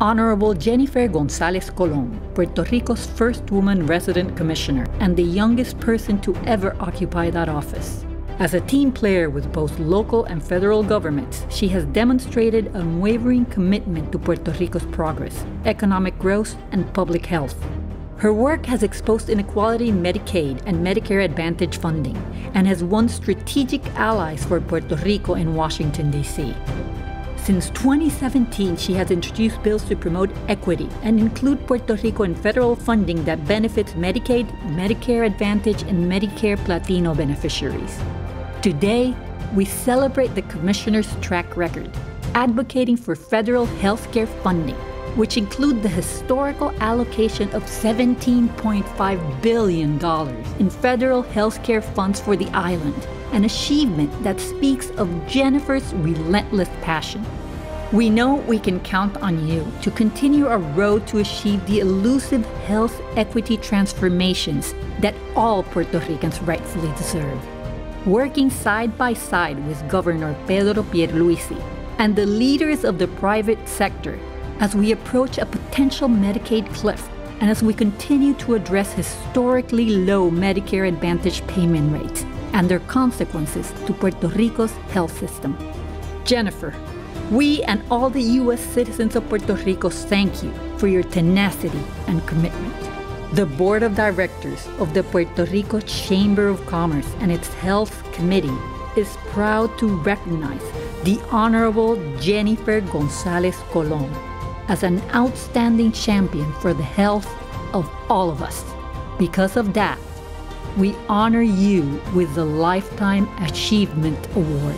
Honorable Jenniffer González Colón, Puerto Rico's first woman resident commissioner and the youngest person to ever occupy that office. As a team player with both local and federal governments, she has demonstrated unwavering commitment to Puerto Rico's progress, economic growth, and public health. Her work has exposed inequality in Medicaid and Medicare Advantage funding, and has won strategic allies for Puerto Rico in Washington, D.C. Since 2017, she has introduced bills to promote equity and include Puerto Rico in federal funding that benefits Medicaid, Medicare Advantage, and Medicare Platino beneficiaries. Today, we celebrate the Commissioner's track record, advocating for federal health care funding, which include the historical allocation of $17.5 billion in federal health care funds for the island, an achievement that speaks of Jenniffer's relentless passion. We know we can count on you to continue our road to achieve the elusive health equity transformations that all Puerto Ricans rightfully deserve. Working side by side with Governor Pedro Pierluisi and the leaders of the private sector as we approach a potential Medicaid cliff and as we continue to address historically low Medicare Advantage payment rates and their consequences to Puerto Rico's health system. Jenniffer, we and all the U.S. citizens of Puerto Rico thank you for your tenacity and commitment. The Board of Directors of the Puerto Rico Chamber of Commerce and its Health Committee is proud to recognize the Honorable Jenniffer González Colón as an outstanding champion for the health of all of us. Because of that, we honor you with the Lifetime Achievement Award.